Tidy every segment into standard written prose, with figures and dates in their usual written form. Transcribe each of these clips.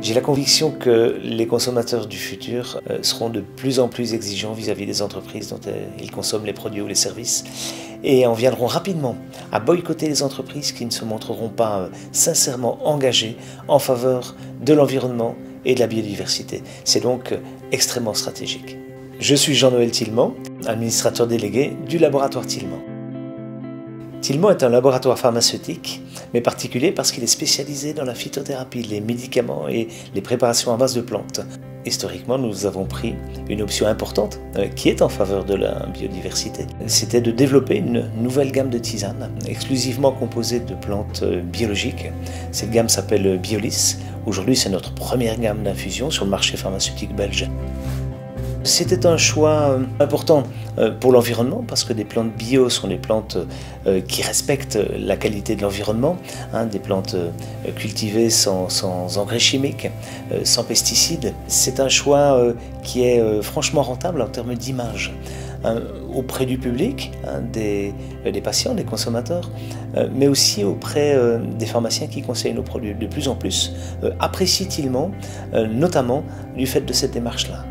J'ai la conviction que les consommateurs du futur seront de plus en plus exigeants vis-à-vis des entreprises dont ils consomment les produits ou les services et en viendront rapidement à boycotter les entreprises qui ne se montreront pas sincèrement engagées en faveur de l'environnement et de la biodiversité. C'est donc extrêmement stratégique. Je suis Jean-Noël Tilmont, administrateur délégué du laboratoire Tilman. Tilman est un laboratoire pharmaceutique, mais particulier parce qu'il est spécialisé dans la phytothérapie, les médicaments et les préparations à base de plantes. Historiquement, nous avons pris une option importante qui est en faveur de la biodiversité. C'était de développer une nouvelle gamme de tisanes, exclusivement composée de plantes biologiques. Cette gamme s'appelle Biolis. Aujourd'hui, c'est notre première gamme d'infusion sur le marché pharmaceutique belge. C'était un choix important pour l'environnement parce que des plantes bio sont des plantes qui respectent la qualité de l'environnement, des plantes cultivées sans engrais chimiques, sans pesticides. C'est un choix qui est franchement rentable en termes d'image auprès du public, des patients, des consommateurs, mais aussi auprès des pharmaciens qui conseillent nos produits. De plus en plus, apprécient-ils-ment, notamment du fait de cette démarche-là.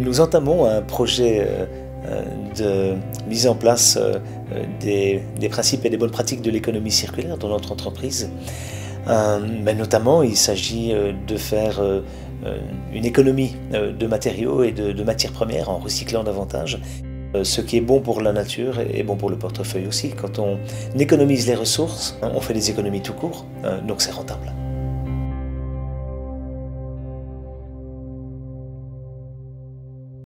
Nous entamons un projet de mise en place des principes et des bonnes pratiques de l'économie circulaire dans notre entreprise. Mais notamment, il s'agit de faire une économie de matériaux et de matières premières en recyclant davantage. Ce qui est bon pour la nature est bon pour le portefeuille aussi. Quand on économise les ressources, on fait des économies tout court, donc c'est rentable.